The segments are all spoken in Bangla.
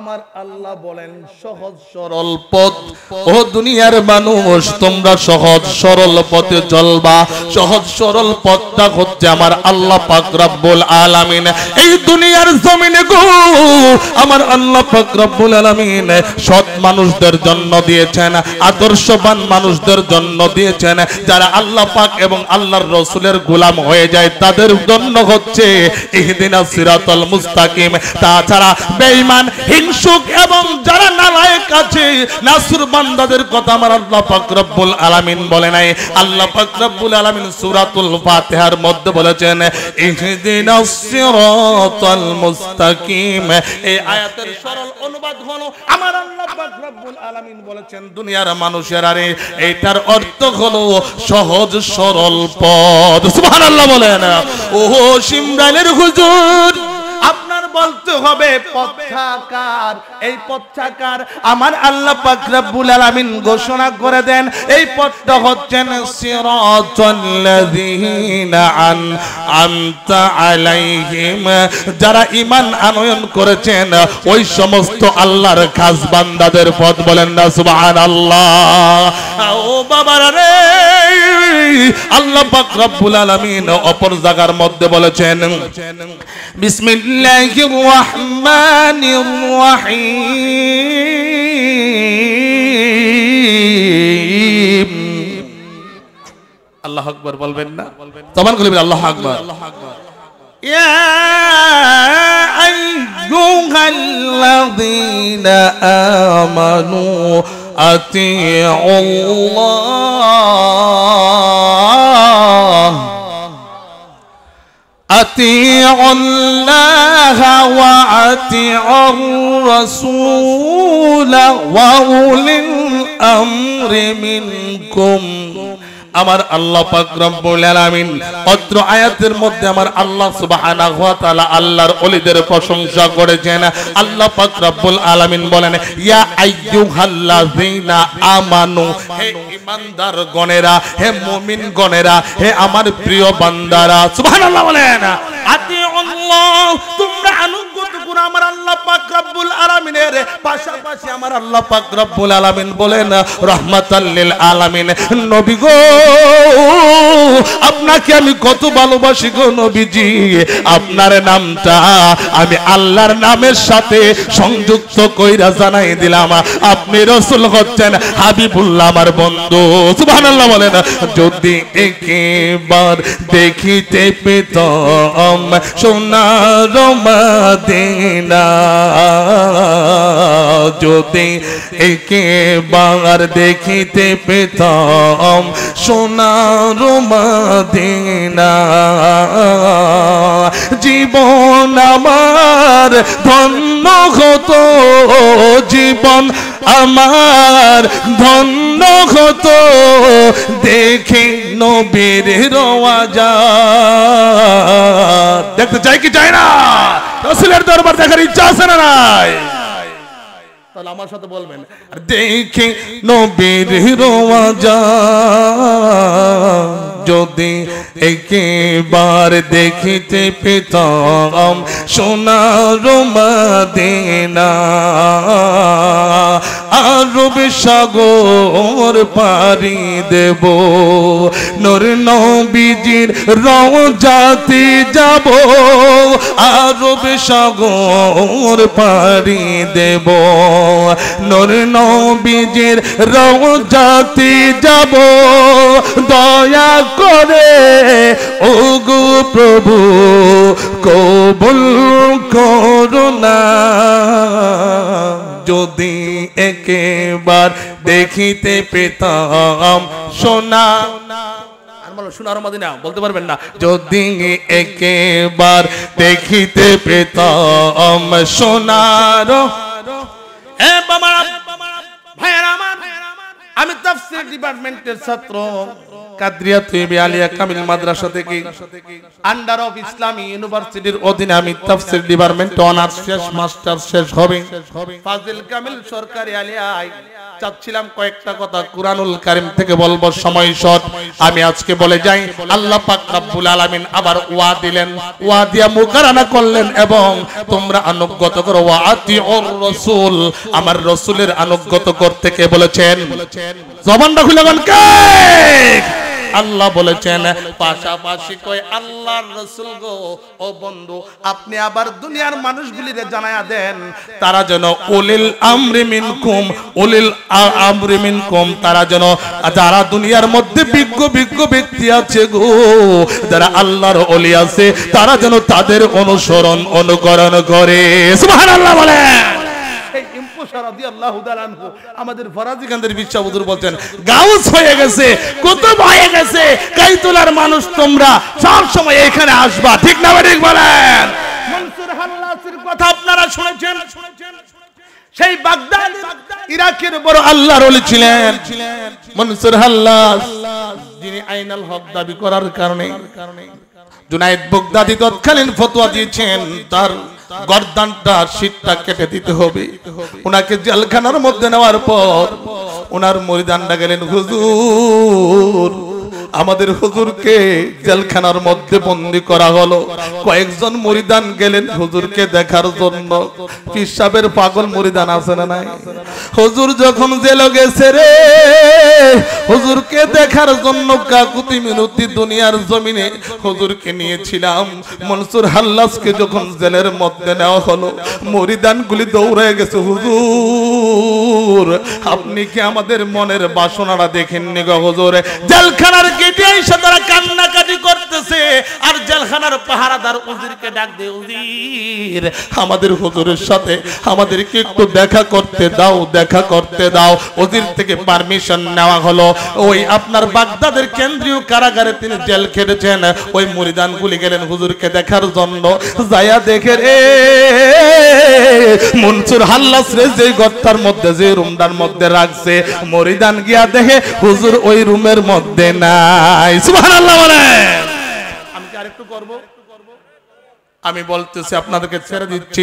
আমার আল্লাহ বলেন সহজ সরল পথ ও দুনিয়ার মানুষ তোমরা সহজ সরল পথে চলবা সহজ সরল পথটা হচ্ছে আমার আল্লাহ পাক রব্বুল আলামিন এই দুনিয়ার জমিনে গো আমার আল্লাহ পাক রব্বুল আলামিন সৎ মানুষদের জন্য দিয়েছেন আদর্শবান মানুষদের জন্য দিয়েছেন যারা আল্লাহ পাক এবং আল্লাহর রাসূলের গোলাম হয়ে যায় তাদের জন্য হচ্ছে ইহদিনাস সিরাতাল মুস্তাকিম তাছাড়া বেঈমান হিংসুক এবং যারা নালায়েক আছে নাসুর বান্দাদের কথা আমার আল্লাহ পাক রব্বুল আলামিন বলে নাই আল্লাহ পাক রব্বুল আলামিন সূরাতুল ফাতিহার মধ্যে বলেছেন ইহদিনাস সিরাতাল মুস্তাকিম এই আয়াতের সরল অনুবাদ হলো আমার আল্লাহ পাক রব্বুল আলামিন বলেছেন দুনিয়ার মানুষেরা রে এটার অর্থ হলো সহজ সরল পথ সুবহানাল্লাহ বলেন ও সিমরানের হুজুর আপনার বলতে হবে পথচাকার এই পথচাকার আমার আল্লাহ পাক রব্বুল আলামিন ঘোষণা করে দেন এই পথটা হচ্ছে সিরাতাল লাযিনা আন'আমতা আলাইহিম যারা ঈমান আনয়ন করেছেন ওই সমস্ত আল্লাহর খাস বান্দাদের পথ বলেন না সুবহানাল্লাহ ও বাবারা রে আল্লাহ পাক রব্বুল আলামিন অপর জায়গার মধ্যে বলেছেন বিসমিল্লাহির রাহমানির রাহিম আল্লাহু আকবার বলবেন না তখন বলবেন আল্লাহু আকবার ইয়া আইয়ুহাল্লাযীনা আমানু أطيعوا الله أطيعوا الله وأطيعوا الرسول وأولي الأمر منكم আমার আল্লাহ পাক রব্বুল আলামিন অত্র আয়াতের মধ্যে আমার আল্লাহ সুবহানাহু ওয়া তাআলা আল্লাহর ওলিদের প্রশংসা করেছেন আল্লাহ পাক রব্বুল আলামিন বলেন ইয়া আইয়ুহাল্লাযিনা আমানু হে ঈমানদার গণেরা হে মুমিন গণেরা হে আমার প্রিয় বান্দারা সুবহানাল্লাহ বলেন আতিউল্লাহ তোমরা অনুগত করো আমার আল্লাহ পাক রব্বুল আলামিনের পাশাপাশি আমার আল্লাহ পাক রব্বুল আলামিন বলেন রাহমাতাল লিল আলামিন নবী গো আপনাকে আমি কত ভালোবাসি গো নবীজি আপনার নামটা আমি আল্লাহর নামের সাথে সংযুক্ত কইরা জানাই দিলাম আপনি রাসূল হচ্ছেন হাবিবুল্লাহ আমার বন্ধু সুবহানাল্লাহ বলেন যদি একবার দেখিতে পেতাম সোনার মদিনা যদি একবার দেখিতে পেতাম সোনার মদিনা জীবন আমার ধন্য হতো জীবন আমার ধন্য হতো দেখে নবীর রওজাত দেখতে চাই কি চাই না রাসূলের দরবার দেখার ইচ্ছা আছে না নাই তাহলে আমার সাথে বলবেন আর দেখে নবীর রওজাত যদি একবার দেখিতে পেতাম সোনার মদিনা আরব সাগর পাড়ি দেব নূর নবীজির রওজাতে যাব আরব সাগর পাড়ি দেব নূর নবীজির রওজাতে যাব দয়া করে ওগো প্রভু কবুল কর করুণা যদি একবার দেখিতে পেতাম সোনা সোনার মদিনা বলতে পারবেন না যদি একবার দেখিতে পেতাম সোনার এ বাবা ভাইরা আমার আমি তাফসীর ডিপার্টমেন্টের ছাত্র কাদরিয়া তৈয়বী আলিয়া কামিল মাদ্রাসা থেকে আন্ডার অফ ইসলামী ইউনিভার্সিটির অধীনে আমি তাফসীর ডিপার্টমেন্টে অনার্স শেষ মাস্টার্স শেষ হবে ফাজিল কামিল সরকারি আলিয়ায় চাচ্ছিলাম কয়েকটা কথা কুরআনুল কারীম থেকে বলবো সময় শর্ট আমি আজকে বলে যাই আল্লাহ পাক রব্বুল আলামিন আবার ওয়া দিলেন ওয়া দিয়া মুকারানা করলেন এবং তোমরা অনুগত করো ওয়া আতিউর রাসূল আমার রাসূলের অনুগত করতে কে বলেছেন জবানটা খুলে বলেন কে আল্লাহ বলেছেন পাশাপাশি কয় আল্লাহর রাসূল গো ও বন্ধু আপনি আবার দুনিয়ার মানুষগুলিকে জানায়া দেন তারা যেন উলিল আমরি মিনকুম তারা যেন যারা দুনিয়ার মধ্যে বিজ্ঞ বিজ্ঞ ব্যক্তি আছে গো যারা আল্লাহর ওলি আছে তারা যেন তাদের অনুসরণ অনুকরণ করে সুবহানাল্লাহ বলে আমাদের ফরাজিকান্দের বিচ্ছা হুজুর বলছেন গাউস হয়ে গেছে কুতুব হয়ে গেছে কাইতুলার মানুষ তোমরা সব সময় এখানে আসবা ঠিক না ঠিক বলেন মনসুর হাল্লাসির কথা আপনারা শুনেছেন সেই বাগদাদ ইরাকের বড় আল্লাহর ওলি ছিলেন মনসুর হাল্লাস যিনি আইনাল হক দাবি করার কারণে জুনায়েদ বাগদাদী তৎকালীন ফতোয়া দিয়েছেন তার গর্দানটা শীতটা কেটে দিতে হবে উনাকে জেলখানার মধ্যে নেওয়ার পর উনার মুরিদানরা গেলেন হুজুর আমাদের হুজুরকে জেলখানার মধ্যে বন্দী করা হলো কয়েকজন মুরিদান গেলেন হুজুরকে দেখার জন্য পীর সাহেবের পাগল মুরিদান আছে না নাই হুজুর যখন জেলে গেছে রে হুজুরকে দেখার জন্য কাকুতি মিনতি দুনিয়ার জমিনে হুজুরকে নিয়েছিলাম মনসুর হাল্লাসকে যখন জেলের মধ্যে নেওয়া হলো মুরিদানগুলি দৌড়ে গেছে হুজুর আপনি কি আমাদের মনের বাসনাটা দেখেননি গো হুজুর জেলখানার কেটে এসে তারা কান্নাকাটি করতেছে আর জেলখানার পাহারাদার হুজুরকে ডাক দেয় হুজুর আমাদের হুজুরের সাথে আমাদেরকে একটু দেখা করতে দাও হুজুর থেকে পারমিশন নেওয়া হলো ওই আপনার বাগদাদের কেন্দ্রীয় কারাগারে তিনি জেল খেটেছেন ওই মুরিদানগুলি গেলেন হুজুরকে দেখার জন্য যায়া দেখে রে মনসুর হাল্লাস রে যে গর্তার মধ্যে যে রুমটার মধ্যে রাখছে মুরিদান গিয়া দেখে হুজুর ওই রুমের মধ্যে না আমি বলতেছি আপনাদেরকে ছেড়ে দিচ্ছি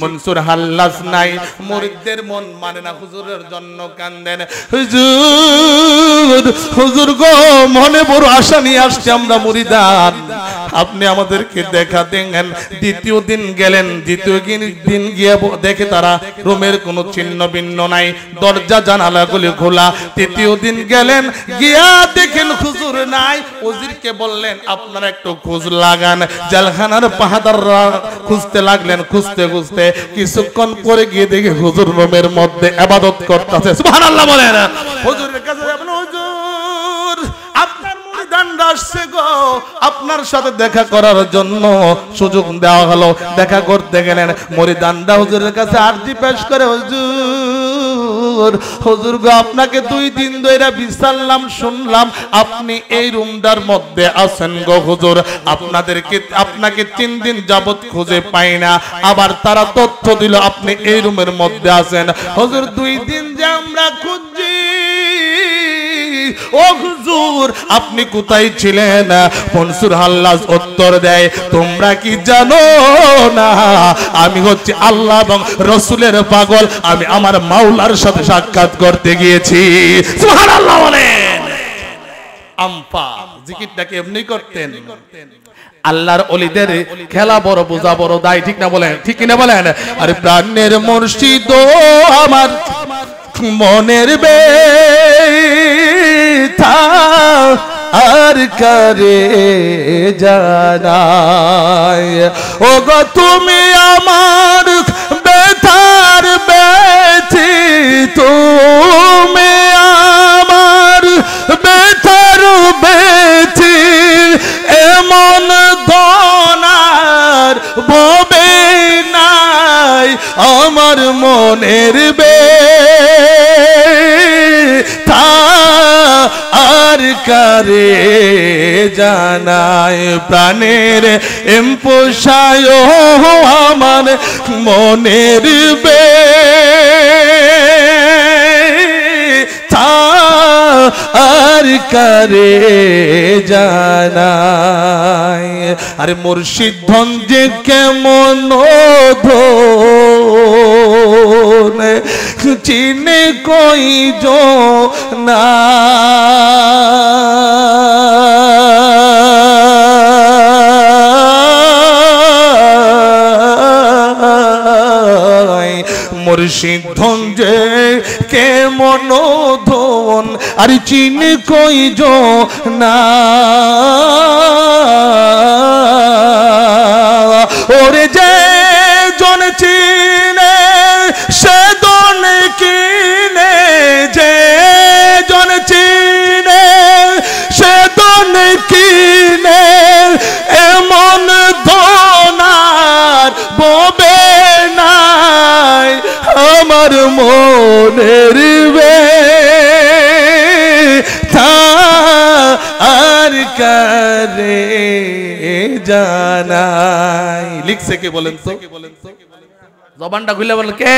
মনসুর হাল্লাস নাই মুরিদদের মন মানে না হুজুরের জন্য কান্দেন হুজুর হুজুর গো মনে বড় আশা নিয়ে আসছে আমরা মুরিদান আপনি আমাদেরকে দেখা দেন দ্বিতীয় দিন গেলেন দ্বিতীয় দিন গিয়ে দেখে তারা রুমের কোনো চিহ্ন ভিন্ন নাই দরজা জানালাগুলি খোলা তৃতীয় দিন গেলেন গিয়া দেখেন হুজুর নাই ওজিরকে বললেন আপনারা একটু খোঁজ লাগান জেলখানার পাহারাদাররা খুঁজতে লাগলেন খুঁজতে খুঁজতে কিছুক্ষণ পরে গিয়ে দেখে হুজুর রুমের মধ্যে ইবাদত করতেছে সুবহানাল্লাহ বলেন না হুজুরের কাছে যাবেন হুজুর আপনার সাথে দেখা করার জন্য সুযোগ দেওয়া হলো দেখা করতে গেলেন মুরিদানরা হুজুরের কাছে আরজি পেশ করে হুজুর হুজুর গো আপনাকে দুই দিন ধরে বিচারলাম শুনলাম আপনি এই রুমটার মধ্যে আছেন গো হুজুর আপনাদেরকে আপনাকে তিন দিন যাবত খুঁজে পাই না আবার তারা তথ্য দিল আপনি এই রুমের মধ্যে আছেন হুজুর দুই দিন যে আমরা খুঁজছি ও হুজুর আপনি কোথায় ছিলেন মনসুর হাল্লাস উত্তর দেয় তোমরা কি জানো না আমি হচ্ছে আল্লাহ এবং রাসূলের পাগল আমি আমার মাওলার সাথে সাক্ষাৎ করতে গিয়েছি সুবহানাল্লাহ বলেন আম্পা জিকিরটাকে এমনি করতেন আল্লাহর ওলিদের খেলা বড় বোঝা বড় দায় ঠিক না বলেন ঠিক কিনা বলেন আরে প্রাণের মুর্শিদ আমার মনের ব্যথা আর করে জানাই ও গো তুমি আমার ব্যথার ব্যথিত তুমি আমার ব্যথার ব্যথিত এমন দনার ভবে না আমার মনের ব্যথা আর কারে জানায় প্রাণের এমপোষায় আমার মনের ব্যথা আর কারে জানায় আরে মুর্শিদ ভঞ্জে কেমন চিনে কই জনা মুর্শিদ ভঞ্জে কেমন ধন আর চিনে কই জনা ওরে যে জন চিনে সে দন কিনে যে জন চিনে সে দন কিনে এমন ধনার ববে নাই আমার মনের ব্যথা আর কারে জানাই লিখছে কে বলেন তো জবানটা খুলে বলেন কে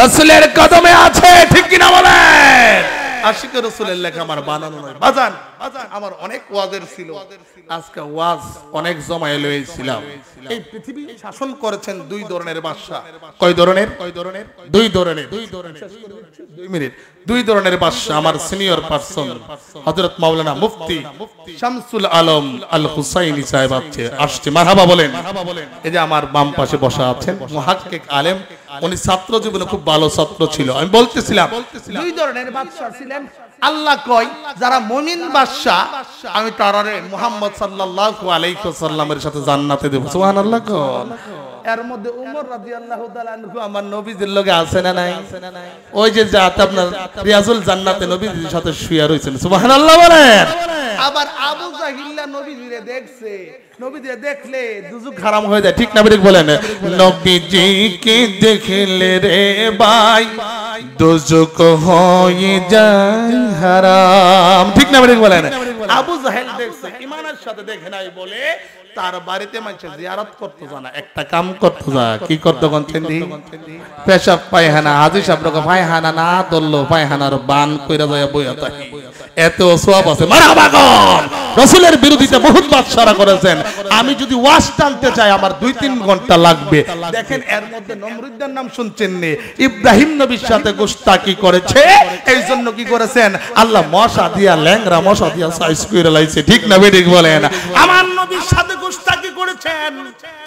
রাসূলের কদমে আছে ঠিক কি না বলেন আশিক রাসূলের লেখা আমার বানানো নয় বাজান আমার অনেক ওয়াজের ছিল আজকে ওয়াজ অনেক জমায়ে লইছিলাম এই পৃথিবী শাসন করেছেন দুই ধরনের বাদশা কয় ধরনের দুই ধরনের 2 মিনিট দুই ধরনের বাদশা আমার সিনিয়র পারসন হযরত মাওলানা মুফতি শামসুল আলম আল হুসাইনি সাহেব আসছে মারহাবা বলেন এই যে আমার বাম পাশে বসা আছেন মুহাক্কিক আলেম উনি ছাত্র জীবনে খুব ভালো ছাত্র ছিল আমি বলতেছিলাম দুই ধরনের বাদশা ছিলেন আল্লাহ কয় যারা মুমিন বাদশা আমি তারারে মুহাম্মদ সাল্লাল্লাহু আলাইহি ওয়াসাল্লামের সাথে জান্নাতে দেব সুবহানাল্লাহ কোন এর মধ্যে উমর রাদিয়াল্লাহু তাআলা আনহু আমার নবীজির লগে আছে না নাই ওই যে যাত আপনার রিয়াজুল জান্নাতে নবীজির সাথে শুয়ে রইছেন সুবহানাল্লাহ বলেন আবার আবু জাহিল্লা নবীজিরে দেখছে নবীজিরে দেখলে দুজুক হারাম হয়ে যায় ঠিক না বেরিক বলেন নবীজি কে দেখলে রে ভাই দুজুক হয়ে যায় হারাম ঠিক না বেরিক বলেন আবু জাহেল দেখছে ঈমানের সাথে দেখে নাই বলে তার বাড়িতে মানুষ জিয়ারত করতে জানা একটা কাম করতে যা কি করতে গনছেনদি পেশাব পায়খানা হাজি সাহেব রকম পায়খানা না দললো পায়খানার বান কইরা যায় বইয়া থাকে এত সওয়াব আছে মারহাবা গন রাসূলের বিরোধিতা বহুত বাদশারা করেছেন আমি যদি ওয়াজ টানতে চাই আমার 2-3 ঘন্টা লাগবে দেখেন এর মধ্যে নমরুদের নাম শুনছেন নে ইব্রাহিম নবীর সাথে গোস্তাকি করেছে এইজন্য কি করেছেন আল্লাহ মশা দিয়া ল্যাংরা মশা দিয়া সাইজ কইরা লাইছে ঠিক না বেঠিক বলেন আমার নবীর সাথে গোস্তাকি করেছেন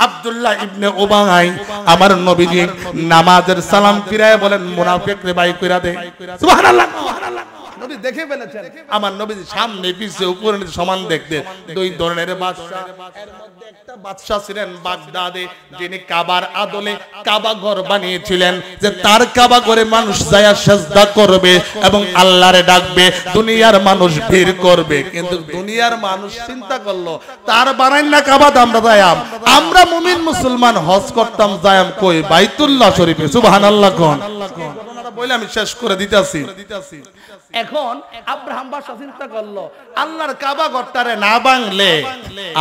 আব্দুল্লাহ ইবনে উবাই আমার নবীজি নামাজের সালাম ফিরায় বলেন মুনাফিক রে ভাই কইরা দে সুবহানাল্লাহ সুবহানাল্লাহ নবী দেখে ফেলেছেন আমার নবীজি সামনে পিছে উপরে নিচে সমান দেখতে দুই ধরনের বাদশা এর মধ্যে একটা বাদশা ছিলেন বাগদাদে যিনি কাবার আদলে কাবা ঘর বানিয়েছিলেন যে তার কাবা ঘরে মানুষ যায় সিজদা করবে এবং আল্লাহরে ডাকবে দুনিয়ার মানুষ ভিড় করবে কিন্তু দুনিয়ার মানুষ চিন্তা করলো তার বানাই না কাবা আমরা যায়াম আমরা মুমিন মুসলমান হজ করতাম যায়াম কই বাইতুল্লাহ শরীফে সুবহানাল্লাহ কোন ঘটনাটা বলে আমি শেষ করে দিতেছি এখন আব্রাহাম বাদশা চিন্তা করলো আল্লাহর কাবা ঘরটারে না ভাঙলে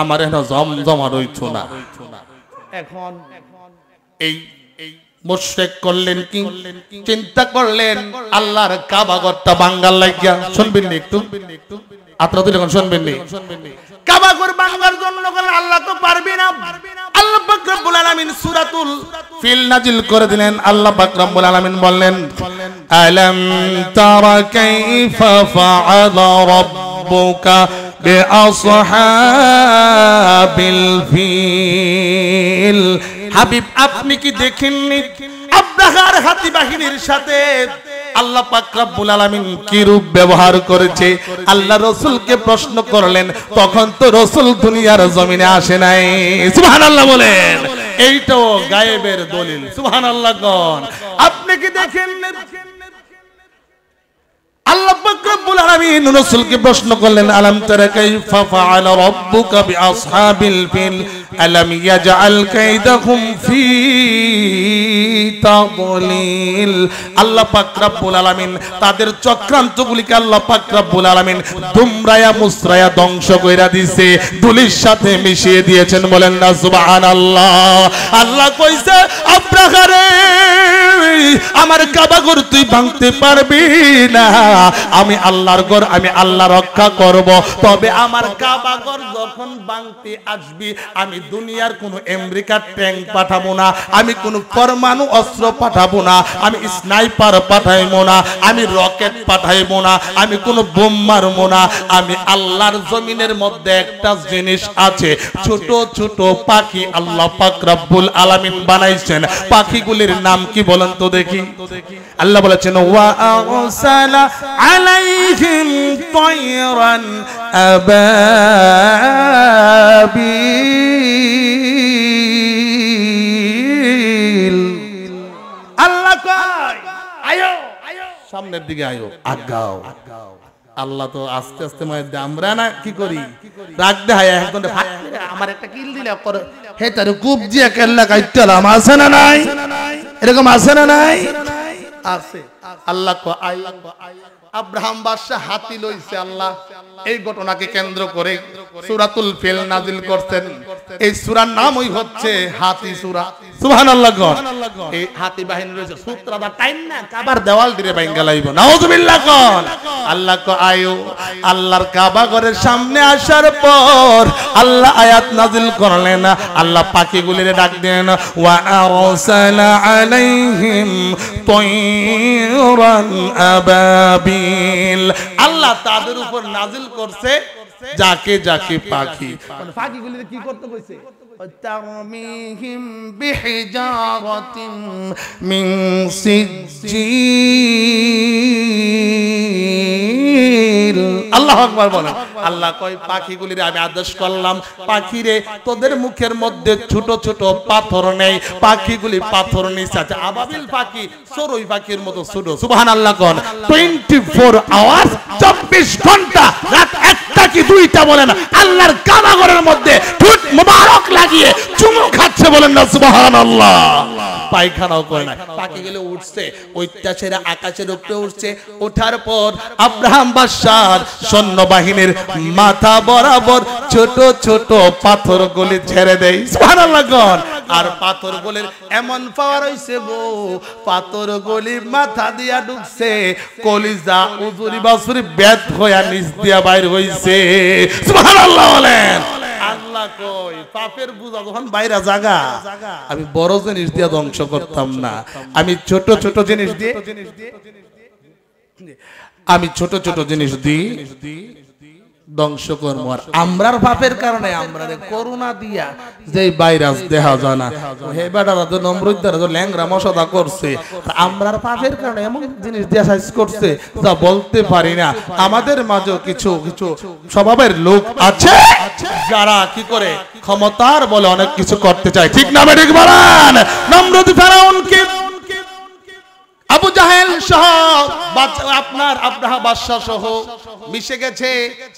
আমার এখানে জমজমা রইতো না এখন এই মুশরিক করলেন কি চিন্তা করলেন আল্লাহর কাবা ঘরটা ভাঙার লাগিয়া শুনবেন না একটু আত্রা তুই এখন শুনবেন না কাবা ঘর ভাঙার জন্য বলেন আল্লাহ তো পারবে না আল্লাহ পাক রব্বুল আলামিন সূরাতুল ফিল নাজিল করে দিলেন আল্লাহ পাক রব্বুল আলামিন বললেন আলাম তারা কাইফা ফাআলা রাব্বুকা বিআসহাবিল ফিল হাবিব আপনি কি দেখেননি আব্রাহার হাতি বাহিনীর সাথে আল্লাহ পাক রব্বুল আলামিন কি রূপ ব্যবহার করেছে আল্লাহ রাসূলকে প্রশ্ন করলেন তখন তো রাসূল দুনিয়ার জমিনে আসে নাই সুবহানাল্লাহ বলেন এইটাও গায়েবের দলিল সুবহানাল্লাহ কোন আপনি কি দেখেননি আল্লাহ পাক রব্বুল আলামিন রাসূলকে প্রশ্ন করলেন আলাম তারা কাইফা ফাআলা রাব্বুকা বিআসহাবিল ফিল আলাম ইয়াজআল কাইদাহুম ফি তাদলিল আল্লাহ পাক রব্বুল আলামিন তাদের চক্রান্তগুলিকে আল্লাহ পাক রব্বুল আলামিন দুমরায়া মুসরায়া ধ্বংস কইরা দিয়েছে ধুলির সাথে মিশিয়ে দিয়েছেন বলেন না সুবহানাল্লাহ আল্লাহ কইছে আব্রাহারে আমার কাবা ঘর তুই ভাঙতে পারবি না আমি আল্লাহর ঘর আমি আল্লাহ রক্ষা করব তবে আমার কাবা ঘর যখন ভাঙতে আসবি আমি দুনিয়ার কোনো আমেরিকার ট্যাঙ্ক পাঠাবো না আমি কোনো পরমাণু অস্ত্র পাঠাবো না আমি স্নাইপার পাঠাইবো না আমি রকেট পাঠাইবো না আমি কোনো বোম মারবো না আমি আল্লাহর জমিনের মধ্যে একটা জিনিস আছে ছোট ছোট পাখি আল্লাহ পাক রব্বুল আলামিন বানাইছেন পাখিগুলির নাম কি বলেন তো দেখি আল্লাহ বলেছেন ওয়া আরসালা আলাইহিম তায়রান আবাবিল আল্লাহ কয় আয়ো সামনের দিকে আয়ো আগাও আল্লাহ তো আস্তে আস্তে মধ্যে আমরা না কি করি রাগ দেখায় এখন আমার একটা কিল দিলা পরে হে তার গুপ দিয়া কেল্লা কাটলাম আছে না নাই এরকম আছে না নাই আছে আল্লাহ কয় আল্লাহ আব্রাহাম বাদশা হাতি লইছে আল্লাহ এই ঘটনাকে কেন্দ্র করে সূরাতুল ফিল নাযিল করতেন এই সূরার নামই হচ্ছে হাতি সূরা সুবহানাল্লাহ গন এই হাতি বাহিনী রয়েছে সূত্রাটা টাইম না কাবার দেওয়াল দিয়ে ভাঙা লাইবো নাউজুবিল্লাহ গন আল্লাহ কো আয়ো আল্লাহর কাবা ঘরের সামনে আসার পর আল্লাহ আয়াত নাযিল করলেন আল্লাহ পাখিগুলির ডাক দেন ওয়া আরসালা আলাইহিম তায়রান আবাবিল আল্লাহ তাদের উপর নাজিল করছে যাকে যাকে পাখি পাখিগুলিকে কি করতে কইছে তারমিহিম বিহিজারাতিন মিন সিজিল আল্লাহু আকবার বলেন আল্লাহ কয় পাখিগুলিরে আমি আদেশ করলাম পাখিরে তোদের মুখের মধ্যে ছোট ছোট পাথর নেই পাখিগুলি পাথর নিচে আছে আবাবিল পাখি চড়ুই পাখির মতো ছোট সুবহানাল্লাহ কোন 24 আওয়ার 24 ঘন্টা রাত একটা কি দুইটা বলেন আল্লাহর কাবা ঘরের মধ্যে ঠুট মুবারক লাগিয়ে চুমু খাচ্ছে বলেন না সুবহানাল্লাহ পায়খানাও করে না পাখিগুলি উঠছে ঐত্যাচারে আকাশের উপরে উঠছে ওঠার পর আব্রাহাম বাদশার সৈন্যবাহিনীর মাথা বরাবর ছোট ছোট পাথরগুলি ছেড়ে দেয় সুবহানাল্লাহ কোন আর পাথরগুলির এমন পাওয়ার হইছে গো পাথরগুলি মাথা দিয়া ঢুকছে কলিজা উজুরি বাসুরি বেদ হইয়া নিচ দিয়া বাইর হইছে সুবহানাল্লাহ বলেন আল্লাহ কই পাপের বুঝা যখন বাইরে জায়গা আমি বড় জিনিস দিয়া ধ্বংস করতাম না আমি ছোট ছোট জিনিস দিয়ে ধ্বংস কর্ম আর আমরার পাপের কারণে আমরারে করুণা দিয়া যেই ভাইরাস দেখা যায় না হে বেটারা তো নমরুদ্দারা তো ল্যাংরা মশাদা করছে আর আমরার পাপের কারণে এমন জিনিস দিয়া সাইজ করছে যা বলতে পারি না আমাদের মাঝে কিছু কিছু স্বভাবের লোক আছে যারা কি করে ক্ষমতার বলে অনেক কিছু করতে চায় ঠিক না বেঠিক বলেন নমরুদ ফেরাউনকে আবু জাহেল সহ আপনার আব্রাহা বাদশা সহ মিশে গেছে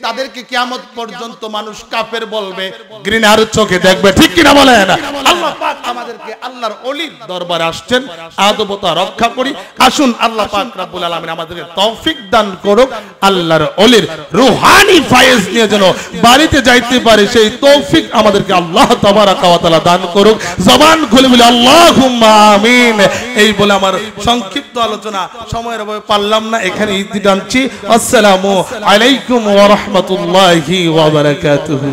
তাদেরকে কিয়ামত পর্যন্ত মানুষ কাফের বলবে ঘৃণার চোখে দেখবে ঠিক কিনা বলেন আল্লাহ পাক আমাদেরকে আল্লাহর ওলির দরবারে আসছেন আদবতা রক্ষা করি আসুন আল্লাহ পাক রব্বুল আলামিন আমাদেরকে তৌফিক দান করুক আল্লাহর ওলির রুহানি ফায়েজ নিয়ে যেন বাড়িতে যাইতে পারে সেই তৌফিক আমাদেরকে আল্লাহ তাবারাকা ওয়া তাআলা দান করুক জবান খুলে বলি আল্লাহুম্মা আমিন এই বলে আমার সংক্ষিপ্ত আলোচনা সময়ের অভাবে পারলাম না এখানে ইতি টানছি আসসালামু আলাইকুম ওয়া রাহমাতুল্লাহি ওয়া বারাকাতুহু